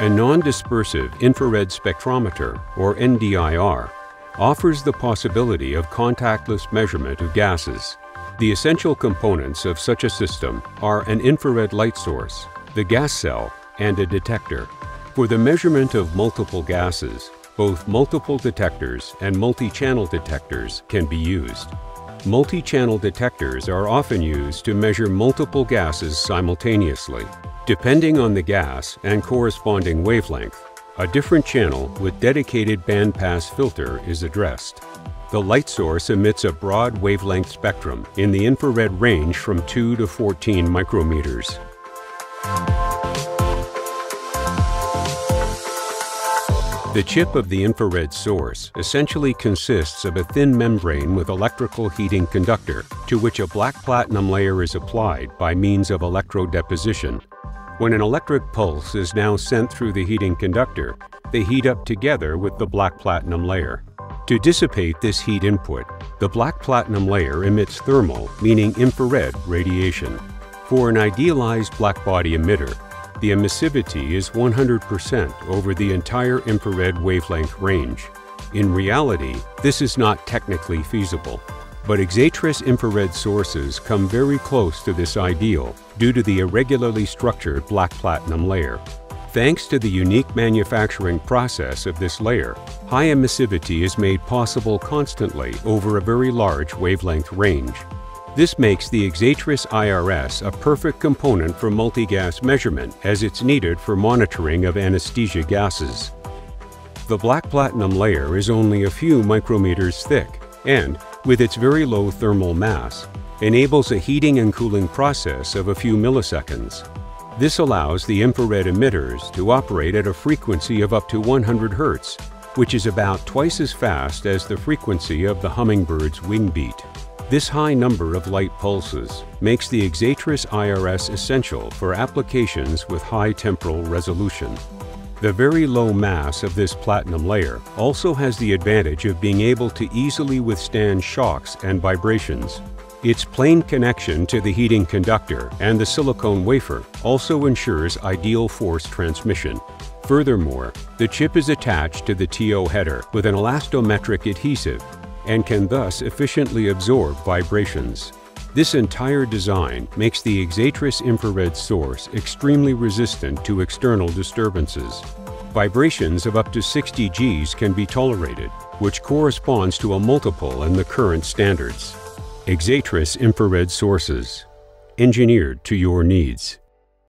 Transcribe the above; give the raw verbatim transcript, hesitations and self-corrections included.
A non-dispersive infrared spectrometer, or N D I R, offers the possibility of contactless measurement of gases. The essential components of such a system are an infrared light source, the gas cell, and a detector. For the measurement of multiple gases, both multiple detectors and multi-channel detectors can be used. Multi-channel detectors are often used to measure multiple gases simultaneously. Depending on the gas and corresponding wavelength, a different channel with dedicated bandpass filter is addressed. The light source emits a broad wavelength spectrum in the infrared range from two to fourteen micrometers. The chip of the infrared source essentially consists of a thin membrane with electrical heating conductor, to which a black platinum layer is applied by means of electrodeposition. When an electric pulse is now sent through the heating conductor, they heat up together with the black platinum layer. To dissipate this heat input, the black platinum layer emits thermal, meaning infrared, radiation. For an idealized blackbody emitter, the emissivity is one hundred percent over the entire infrared wavelength range. In reality, this is not technically feasible. But Axetris infrared sources come very close to this ideal due to the irregularly structured black platinum layer. Thanks to the unique manufacturing process of this layer, high emissivity is made possible constantly over a very large wavelength range. This makes the Axetris I R S a perfect component for multi-gas measurement, as it's needed for monitoring of anesthesia gases. The black platinum layer is only a few micrometers thick and, with its very low thermal mass, enables a heating and cooling process of a few milliseconds. This allows the infrared emitters to operate at a frequency of up to one hundred hertz, which is about twice as fast as the frequency of the hummingbird's wing beat. This high number of light pulses makes the Axetris I R S essential for applications with high temporal resolution. The very low mass of this platinum layer also has the advantage of being able to easily withstand shocks and vibrations. Its plain connection to the heating conductor and the silicone wafer also ensures ideal force transmission. Furthermore, the chip is attached to the T O header with an elastometric adhesive and can thus efficiently absorb vibrations. This entire design makes the Axetris infrared source extremely resistant to external disturbances. Vibrations of up to sixty G's can be tolerated, which corresponds to a multiple in the current standards. Axetris infrared sources, engineered to your needs.